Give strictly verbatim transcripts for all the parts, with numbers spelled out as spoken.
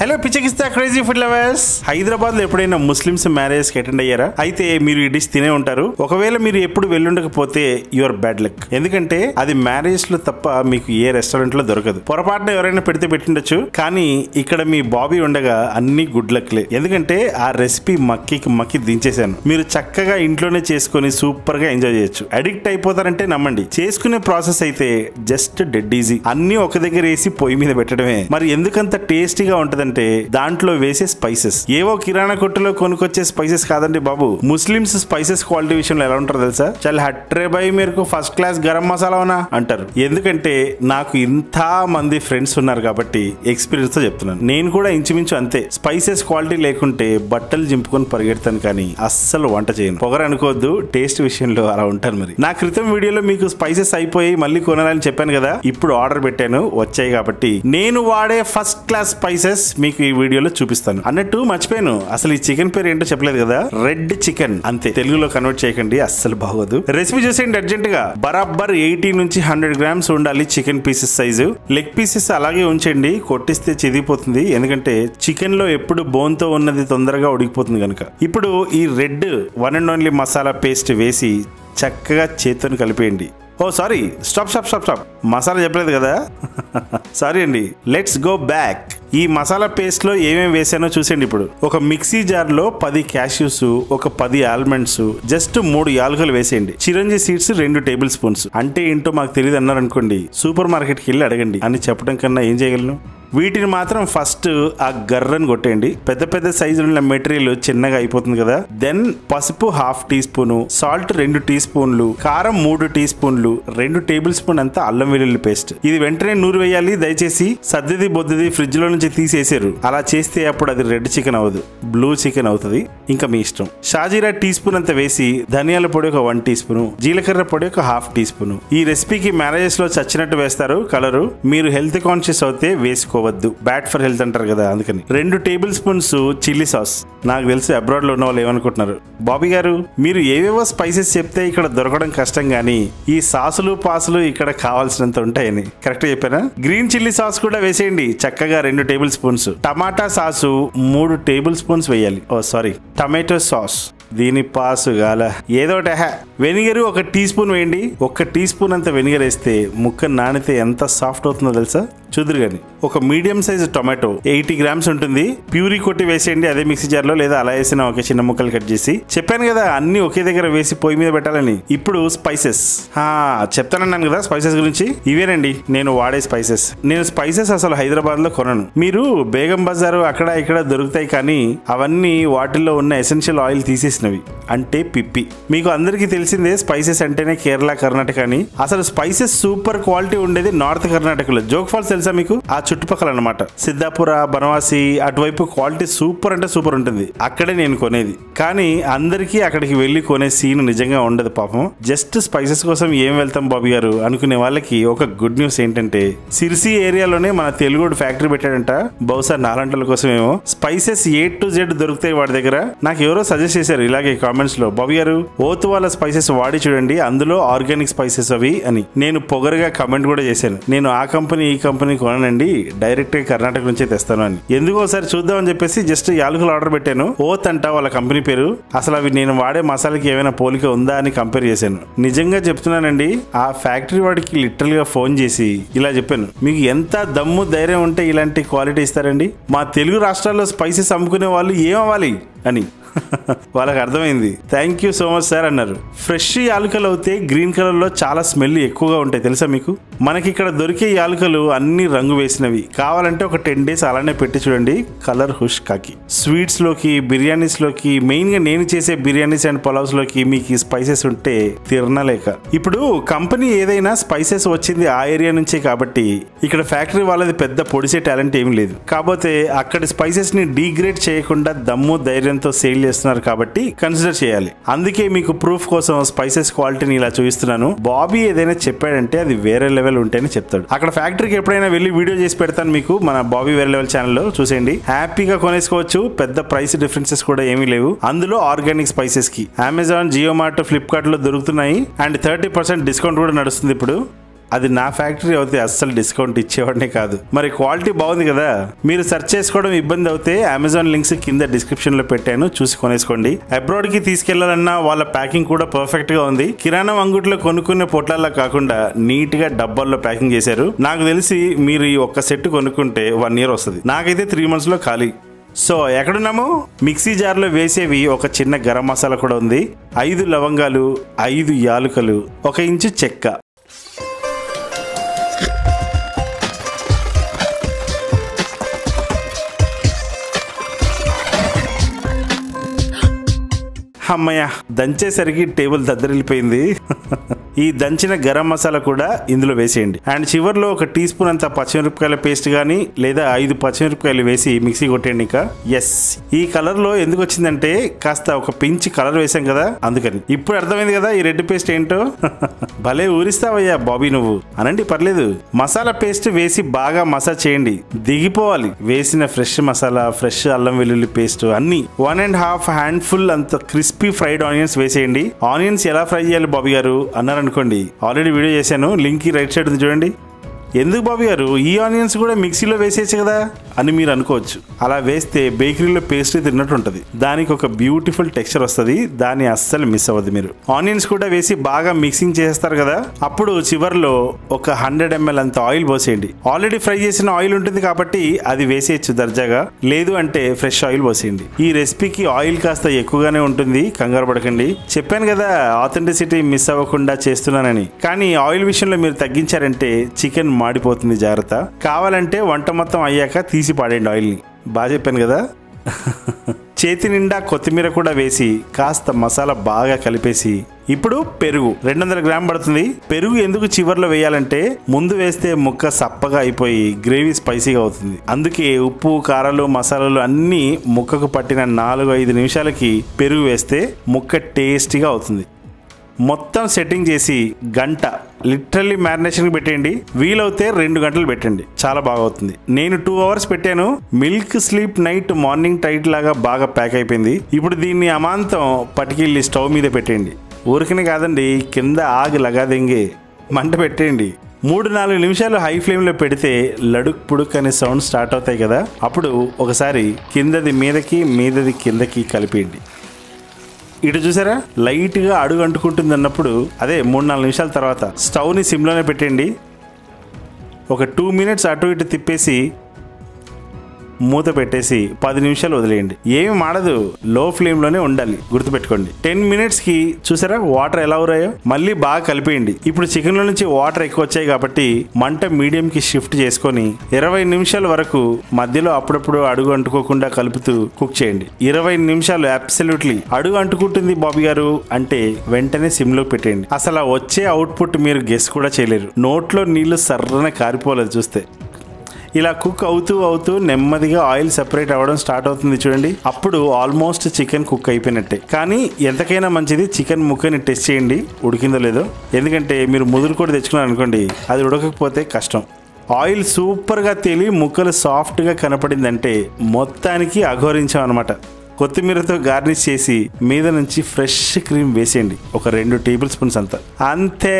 Hello पिचेकिस्ता crazy food lovers Hyderabad एपड़ना Muslim marriage की अटेंड अय्यारा अयिते डिश तिने उंटारू एप्पुडु वेल्लुंडकपोते युवर बैड लक एंदुकंटे अदि मैरेज लो तप्प मीकु ए रेस्टारेंट लो दोरकदु पोरपाटन एवरैना पेडिते पेट्टिंडोच्चु कानी इक्कड मी बाबी उंडगा अन्नी गुड लक्ले एंदुकंटे आ रेसिपी मक्कीकी मक्की दिंचेशानु मीरु चक्कगा इंट्लोने चेसुकोनि सूपर गा एंजॉय चेयोच्चु अडिक्ट अयिपोतारंटे नम्मंडी चेसुकुने प्रासेस अयिते जस्ट डेड ईजी अन्नी ओक दग्गर वेसी पोयि मीद पेट्टडमे मरि एंदुकंत टेस्टीगा उंटदि दांట్లో వేసే స్పైసెస్ ఏవో కిరాణా కొట్టులో కొనుకొచ్చే స్పైసెస్ కాదండి బాబు। ముస్లిమ్స్ స్పైసెస్ క్వాలిటీ విషయంలో ఎలా ఉంటారో తెలుసా, చాలా హట్రే బై మీకు ఫస్ట్ క్లాస్ గరం మసాలానా అంటారు। ఎందుకంటే నాకు ఇంత మంది ఫ్రెండ్స్ ఉన్నారు కాబట్టి ఎక్స్‌పీరియన్స్ తో చెప్తున్నాను। నేను కూడా ఇంచుమించు అంతే, స్పైసెస్ క్వాలిటీ లేకుంటే బట్టలు జింపుకొని పరిగెడతాను కానీ అస్సలు వంట చేయను। పొగరు అనుకోవద్దు, టేస్ట్ విషయంలో అలా ఉంటారు। మరి నా క్రితం వీడియోలో మీకు స్పైసెస్ అయిపోయి మళ్ళీ కొనాలని చెప్పాను కదా, ఇప్పుడు ఆర్డర్ పెట్టాను వచ్చాయి కాబట్టి నేను వాడే ఫస్ట్ క్లాస్ స్పైసెస్ మీకు ఈ వీడియోలో చూపిస్తాను। అన్నట్టు మర్చిపోయాను, అసలు ఈ చికెన్ పేరు ఏంటో చెప్పలేదు కదా, రెడ్ చికెన్ అంతే, తెలుగులో కన్వర్ట్ చేయకండి అస్సలు బాగోదు। రెసిపీ చూసేయండి అర్జెంట్ గా। బరాబర్ ఎయిటీ నుంచి హండ్రెడ్ గ్రామ్స్ ఉండాలి chicken pieces size. Leg pieces అలాగే ఉంచండి, కొట్టిస్తే చిదిగిపోతుంది, ఎందుకంటే చికెన్ లో ఎప్పుడు బోన్ తో ఉన్నది తొందరగా ఉడికిపోతుంది కనుక। ఇప్పుడు ఈ red one and only masala paste వేసి చక్కగా చేతితో కలిపేయండి। ఓ sorry, stop stop stop stop, masala చెప్పలేదు కదా సారీ అండి। Let's go back. ఈ మసాలా పేస్ట్ లో ఏమేం వేసానో చూసేయండి। ఇప్పుడు ఒక మిక్సీ జార్ లో పది క్యాష్యూస్, ఒక పది ఆల్మండ్స్, జస్ట్ మూడు యాలకులు వేసేయండి, చిరంజీ సీడ్స్ రెండు టేబుల్ స్పూన్స్। అంటే ఏంటో మాకు తెలియదు అన్నారు అనుకోండి, సూపర్ మార్కెట్ కి వెళ్ళి అడగండి అని చెప్పడం కన్నా ఏం చేయగలను। వీటిని మాత్రం ఫస్ట్ ఆ గర్రని కొట్టేయండి, పెద్ద పెద్ద సైజులో మెటీరియల్ చిన్నగా అయిపోతుంది కదా। దెన్ పసుపు హాఫ్ టీ స్పూను, సాల్ట్ రెండు టీ స్పూన్లు, కారం మూడు టీ స్పూన్లు, రెండు టేబుల్ స్పూన్ అంతా అల్లం వెల్లుల్లి పేస్ట్, ఇది వెంటనే నూరు వేయాలి। దయచేసి సర్దిది బొద్దిది ఫ్రిడ్జ్ లో నుంచి తీసేసారు, అలా చేస్తే అప్పుడు అది రెడ్ చికెన్ అవ్వదు, బ్లూ చికెన్ అవుతుంది, ఇంకా మీ ఇష్టం। షాజీరా టీ స్పూన్ అంతా వేసి ధనియాల పొడి ఒక వన్ టీ స్పూను, జీలకర్ర పొడి ఒక హాఫ్ టీ స్పూను। ఈ రెసిపీకి మ్యారేజెస్ లో చచ్చినట్టు వేస్తారు కలరు, మీరు హెల్త్ కాన్షియస్ అయితే వేసుకో, బ్యాడ్ ఫర్ హెల్త్ అంటారు కదా అందుకని। రెండు టేబుల్ స్పూన్స్ చిల్లీ సాస్, నాకు తెలిసి అబ్రాడ్ లో ఉన్న వాళ్ళు ఏమనుకుంటున్నారు, బాబీ గారు మీరు ఏవేవో స్పైసెస్ చెప్తే ఇక్కడ దొరకడం కష్టం గానీ ఈ సాసులు పాసులు ఇక్కడ కావాల్సినంత ఉంటాయని, కరెక్ట్ చెప్పానా? గ్రీన్ చిల్లీ సాస్ కూడా వేసేయండి చక్కగా రెండు టేబుల్ స్పూన్స్, టమాటా సాసు మూడు టేబుల్ స్పూన్స్ వేయాలి, ఓ సారీ టమాటో సాస్, దీని పాసు గాల ఏదో టహా। వెనిగర్ ఒక టీ స్పూన్ వేయండి, ఒక టీ స్పూన్ అంత వెనిగర్ వేస్తే ముక్క నానితే ఎంత సాఫ్ట్ అవుతుందో తెలుసా, చూదురు కానీ। ఒక medium size tomato eighty grams ఉంటుంది, ప్యూరీ కొట్టి వేసేయండి అదే మిక్సీ జార్ లో, లేదా అలా వేసిన ఒక చిన్న ముక్కలు కట్ చేసి। చెప్పాను కదా అన్ని ఒకే దగ్గర వేసి పొయ్యి మీద పెట్టాలని। ఇప్పుడు స్పైసెస్ చెప్తానన్నాను కదా స్పైసెస్ గురించి, ఇవేనండి నేను వాడే స్పైసెస్। నేను స్పైసెస్ అసలు హైదరాబాద్ లో కొనను, మీరు బేగం బజారు అక్కడ ఇక్కడ దొరుకుతాయి కానీ అవన్నీ వాటిల్లో ఉన్న ఎసెన్షియల్ ఆయిల్ తీసేసి అంటే పిప్పి। మీకు అందరికీ తెలిసిందే స్పైసెస్ అంటేనే కేరళ కర్ణాటక అని, అసలు స్పైసెస్ సూపర్ క్వాలిటీ ఉండేది నార్త్ కర్ణాటకలో, జోగ్ ఫాల్స్ తెలుసా మీకు, ఆ చుట్టుపక్కల అన్నమాట, సిద్ధాపుర బనవాసి అటువైపు క్వాలిటీ సూపర్ అంటే సూపర్ ఉంటుంది, అక్కడే నేను కొనేది। కానీ అందరికీ అక్కడికి వెళ్ళి కొనే సీన్ నిజంగా ఉండదు పాపం, జస్ట్ స్పైసెస్ కోసం ఏం వెళ్తాం బాబీ గారు అనుకునే వాళ్ళకి ఒక గుడ్ న్యూస్ ఏంటంటే సిరిసి ఏరియాలోనే మన తెలుగుడు ఫ్యాక్టరీ పెట్టాడంట, బహుశా నాలంటల కోసం ఏమో, స్పైసెస్ ఏ టు జెడ్ దొరుకుతాయి వాడి దగ్గర। నాకు ఎవరో సజెస్ట్ చేశారు ఇలాగే కామెంట్స్ లో, బాబీ గారు ఓత్ వాళ్ళ స్పైసెస్ వాడి చూడండి అందులో ఆర్గానిక్ స్పైసెస్ అవి అని। నేను పొగరుగా కమెంట్ కూడా చేశాను, నేను ఆ కంపెనీ ఈ కంపెనీ కొనండి డైరెక్ట్ గా కర్ణాటక నుంచే తెస్తాను అని, ఎందుకు ఒకసారి చూద్దాం అని చెప్పేసి జస్ట్ యాలకులు ఆర్డర్ పెట్టాను, ఓత్ అంట వాళ్ళ కంపెనీ పేరు। అసలు అవి నేను వాడే మసాలాకి ఏమైనా పోలిక ఉందా అని కంపేర్ చేశాను, నిజంగా చెప్తున్నానండి ఆ ఫ్యాక్టరీ వాడికి లిటరల్ గా ఫోన్ చేసి ఇలా చెప్పాను, మీకు ఎంత దమ్ము ధైర్యం ఉంటే ఇలాంటి క్వాలిటీ ఇస్తారండి, మా తెలుగు రాష్ట్రాల్లో స్పైసెస్ అమ్ముకునే వాళ్ళు ఏమవ్వాలి అని। వాళ్ళకి అర్థమైంది, thank you so much sir అన్నారు। ఫ్రెష్ యాలకలు అయితే గ్రీన్ కలర్ లో చాలా స్మెల్ ఎక్కువగా ఉంటాయి తెలుసా మీకు, మనకి ఇక్కడ దొరికే యాలకలు అన్ని రంగు వేసినవి, కావాలంటే ఒక టెన్ డేస్ అలానే పెట్టి చూడండి, కలర్ హుష్ కాకి। స్వీట్స్ లోకి, బిర్యానీస్ లోకి, మెయిన్ గా నేను చేసే బిర్యానీస్ అండ్ పొలావ్స్ లోకి మీకు ఈ స్పైసెస్ ఉంటే తినలేక। ఇప్పుడు కంపెనీ ఏదైనా స్పైసెస్ వచ్చింది ఆ ఏరియా నుంచే కాబట్టి ఇక్కడ ఫ్యాక్టరీ వాళ్ళది పెద్ద పొడిసే టాలెంట్ ఏమి లేదు, కాకపోతే అక్కడ స్పైసెస్ ని డీగ్రేడ్ చేయకుండా దమ్ము ధైర్యంతో సేల్ చేస్తున్నారు కాబట్టి కన్సిడర్ చేయాలి, అందుకే మీకు ప్రూఫ్ కోసం స్పైసెస్ క్వాలిటీని ఇలా చూపిస్తున్నాను। బాబీ ఏదైనా చెప్పాడంటే అది వేరే లెవెల్ ఉంటేనే చెప్తాడు, అక్కడ ఫ్యాక్టరీకి ఎప్పుడైనా వెళ్ళి వీడియో చేసి పెడతాను మీకు, మన బాబీ వేరే లెవెల్ ఛానల్లో చూసేయండి, హ్యాపీగా కొనేసుకోవచ్చు, పెద్ద ప్రైస్ డిఫరెన్సెస్ కూడా ఏమీ లేవు। అందులో ఆర్గానిక్ స్పైసెస్ కి అమెజాన్, జియో మార్ట్, ఫ్లిప్కార్ట్ లో దొరుకుతున్నాయి, అండ్ థర్టీ పర్సెంట్ డిస్కౌంట్ కూడా నడుస్తుంది ఇప్పుడు। అది నా ఫ్యాక్టరీ అవుతే అస్సలు డిస్కౌంట్ ఇచ్చేవాడిని కాదు. మరి క్వాలిటీ బాగుంది కదా, మీరు సెర్చ్ చేసుకోవడం ఇబ్బంది అవుతే అమెజాన్ లింక్స్ కింద డిస్క్రిప్షన్ లో పెట్టాను, చూసి కొనేసుకోండి. అబ్రాడ్ కి తీసుకెళ్లాలన్నా వాళ్ళ ప్యాకింగ్ కూడా పర్ఫెక్ట్ గా ఉంది. కిరాణం అంగట్లో కొనుక్కునే పొట్లాల్లో కాకుండా నీట్ గా డబ్బాల్లో ప్యాకింగ్ చేశారు. నాకు తెలిసి మీరు ఈ ఒక్క సెట్ కొనుక్కుంటే వన్ ఇయర్ వస్తుంది. నాకైతే త్రీ మంత్స్ లో ఖాళీ. సో ఎక్కడున్నాము, మిక్సీ జార్లో వేసేవి ఒక చిన్న గరం మసాలా కూడా ఉంది, ఐదు లవంగాలు, ఐదు యాలుకలు, ఒక ఇంచు చెక్క. అమ్మయ్య, దంచేసరికి టేబుల్ దద్దరిల్లిపోయింది. ఈ దంచిన గరం మసాలా కూడా ఇందులో వేసేయండి. అండ్ చివర్లో ఒక టీ స్పూన్ అంత పచ్చిమిరపకాయల పేస్ట్ కానీ లేదా ఐదు పచ్చిమిరపకాయలు వేసి మిక్సీ కొట్టండి. ఇంకా ఎస్, ఈ కలర్ లో ఎందుకు వచ్చిందంటే కాస్త ఒక పించ్ కలర్ వేసాం కదా అందుకని. ఇప్పుడు అర్థమైంది కదా ఈ రెడ్ పేస్ట్ ఏంటో. భలే ఊరిస్తావయ్యా బాబీ నువ్వు అనండి, పర్లేదు. మసాలా పేస్ట్ వేసి బాగా మసాజ్ చేయండి, దిగిపోవాలి. వేసిన ఫ్రెష్ మసాలా, ఫ్రెష్ అల్లం వెల్లుల్లి పేస్ట్ అన్ని one and half handful అంత క్రిస్పీ ఫ్రైడ్ ఆనియన్స్ వేసేయండి. ఆనియన్స్ ఎలా ఫ్రై చేయాలి బాబీ గారు అన్నారు అనుకోండి, ఆల్రెడీ వీడియో చేశాను, లింక్ రైట్ సైడ్ ఉంది చూడండి. ఎందుకు బాబీ గారు ఈ ఆనియన్స్ కూడా మిక్సీలో వేసేయచ్చు కదా అని మీరు అనుకోవచ్చు. అలా వేస్తే బేకరీలో పేస్ట్ తిన్నట్టు ఉంటుంది, దానికి ఒక బ్యూటిఫుల్ టెక్స్చర్ వస్తుంది, దాన్ని అస్సలు మిస్ అవ్వద్దు. మీరు ఆనియన్స్ కూడా వేసి బాగా మిక్సింగ్ చేసేస్తారు కదా, అప్పుడు చివర్లో ఒక హండ్రెడ్ ఎంఎల్ అంత ఆయిల్ పోసేయండి. ఆల్రెడీ ఫ్రై చేసిన ఆయిల్ ఉంటుంది కాబట్టి అది వేసేయచ్చు దర్జాగా, లేదు అంటే ఫ్రెష్ ఆయిల్ పోసేయండి. ఈ రెసిపీకి ఆయిల్ కాస్త ఎక్కువగానే ఉంటుంది, కంగారు పడకండి. చెప్పాను కదా ఆథెంటిసిటీ మిస్ అవ్వకుండా చేస్తున్నానని, కానీ ఆయిల్ విషయంలో మీరు తగ్గించారంటే చికెన్ మాడిపోతుంది, జాగ్రత్త. కావాలంటే వంట మొత్తం అయ్యాక తీసి పాడండి ఆయిల్ని. బాగా చెప్పాను కదా. చేతి నిండా కొత్తిమీర కూడా వేసి కాస్త మసాలా బాగా కలిపేసి, ఇప్పుడు పెరుగు రెండు వందల గ్రాములు పడుతుంది. పెరుగు ఎందుకు చివర్లో వేయాలంటే ముందు వేస్తే ముక్క సప్పగా అయిపోయి గ్రేవీ స్పైసీగా అవుతుంది, అందుకే ఉప్పు కారాలు మసాలాలు అన్నీ ముక్కకు పట్టిన నాలుగు ఐదు నిమిషాలకి పెరుగు వేస్తే ముక్క టేస్టీగా అవుతుంది. మొత్తం సెట్టింగ్ చేసి గంట లిటరల్లీ మ్యారినేషన్ పెట్టేయండి, వీలైతే రెండు గంటలు పెట్టండి, చాలా బాగా అవుతుంది. నేను టూ అవర్స్ పెట్టాను. Milk sleep night morning tight లాగా బాగా ప్యాక్ అయిపోయింది. ఇప్పుడు దీన్ని అమాంతం పట్టుకెళ్ళి స్టవ్ మీద పెట్టేయండి. ఊరికనే కాదండి, కింద ఆగి లగాదెంగి మంట పెట్టేయండి. మూడు నాలుగు నిమిషాలు హై ఫ్లేమ్లో పెడితే లడుక్ పుడుక్ అనే సౌండ్ స్టార్ట్ అవుతాయి కదా, అప్పుడు ఒకసారి కిందది మీదకి మీదది కిందకి కలిపేయండి. ఇటు చూసారా, లైట్గా అడుగు అంటుకుంటుంది అన్నప్పుడు అదే మూడు నాలుగు నిమిషాల తర్వాత స్టవ్ని సిమ్లోనే పెట్టండి. ఒక టూ మినిట్స్ అటు ఇటు తిప్పేసి మూత పెట్టేసి పది నిమిషాలు వదిలేయండి. ఏమి మాడదు, లో ఫ్లేమ్లోనే ఉండాలి, గుర్తుపెట్టుకోండి. టెన్ మినిట్స్కి చూసారా వాటర్ ఎలా ఊరాయో, మళ్ళీ బాగా కలిపేయండి. ఇప్పుడు చికెన్లో నుంచి వాటర్ ఎక్కువ వచ్చాయి కాబట్టి మంట మీడియంకి షిఫ్ట్ చేసుకొని ఇరవై నిమిషాల వరకు మధ్యలో అప్పుడప్పుడు అడుగు అంటుకోకుండా కలుపుతూ కుక్ చేయండి. ఇరవై నిమిషాలు అబ్సల్యూట్లీ అడుగు అంటుకుంటుంది బాబీ గారు అంటే వెంటనే సిమ్లో పెట్టేయండి. అసలు వచ్చే అవుట్పుట్ మీరు గెస్ కూడా చేయలేరు, నోట్లో నీళ్లు సర్రన కారిపోలేదు చూస్తే. ఇలా కుక్ అవుతూ అవుతూ నెమ్మదిగా ఆయిల్ సెపరేట్ అవ్వడం స్టార్ట్ అవుతుంది చూడండి, అప్పుడు ఆల్మోస్ట్ చికెన్ కుక్ అయిపోయినట్టే. కానీ ఎంతకైనా మంచిది చికెన్ ముక్కని టెస్ట్ చేయండి ఉడికిందో లేదో, ఎందుకంటే మీరు ముదురు కూడా తెచ్చుకున్నారు అనుకోండి, అది ఉడకకపోతే కష్టం. ఆయిల్ సూపర్గా తేలి ముక్కలు సాఫ్ట్గా కనపడిందంటే మొత్తానికి అఘోరించాం అనమాట. కొత్తిమీరతో గార్నిష్ చేసి మీద నుంచి ఫ్రెష్ క్రీమ్ వేసేయండి, ఒక రెండు టేబుల్ స్పూన్స్ అంతా. అంతే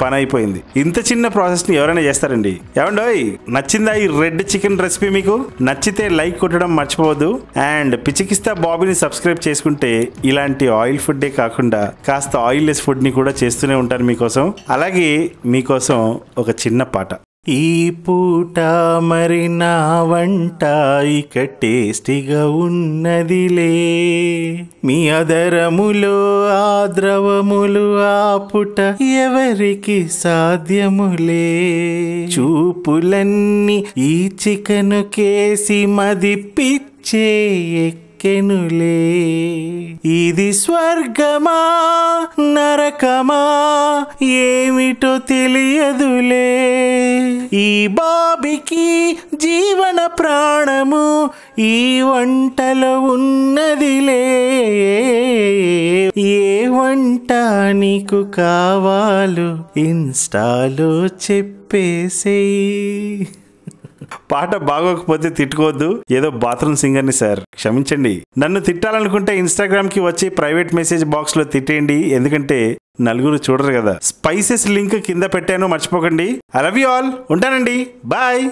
పని అయిపోయింది. ఇంత చిన్న ప్రాసెస్ని ఎవరైనా చేస్తారండి. ఏమండోయ్, నచ్చిందా ఈ రెడ్ చికెన్ రెసిపీ? మీకు నచ్చితే లైక్ కొట్టడం మర్చిపోవద్దు. అండ్ పిచికిస్తా బాబీని సబ్స్క్రైబ్ చేసుకుంటే ఇలాంటి ఆయిల్ ఫుడ్డే కాకుండా కాస్త ఆయిల్ లెస్ ఫుడ్ని కూడా చేస్తూనే ఉంటాను మీకోసం. అలాగే మీకోసం ఒక చిన్న పాట. ఈ పూట మరి నా వంట ఇక టేస్టీగా ఉన్నదిలే, మీ అదరములో ఆ ద్రవములు ఆ పుట ఎవరికి సాధ్యములే, చూపులన్నీ ఈ చికెను కేసి మదిపిచ్చే కెనులే, ఇది స్వర్గమా నరకమా ఏమిటో తెలియదులే, ఈ బాబీకి జీవన ప్రాణము ఈ వంటలో ఉన్నదిలే, ఏ వంట నీకు కావాలో ఇన్స్టాలో చెప్పేసేయి. పాట బాగోకపోతే తిట్టుకోవద్దు, ఏదో బాత్రూమ్ సింగర్ ని సార్ క్షమించండి. నన్ను తిట్టాలనుకుంటే ఇన్స్టాగ్రామ్ కి వచ్చి ప్రైవేట్ మెసేజ్ బాక్స్ లో తిట్టేయండి, ఎందుకంటే నలుగురు చూడరు కదా. స్పైసెస్ లింక్ కింద పెట్టాను, మర్చిపోకండి. ఐ లవ్ యు ఆల్, ఉంటానండి, బాయ్.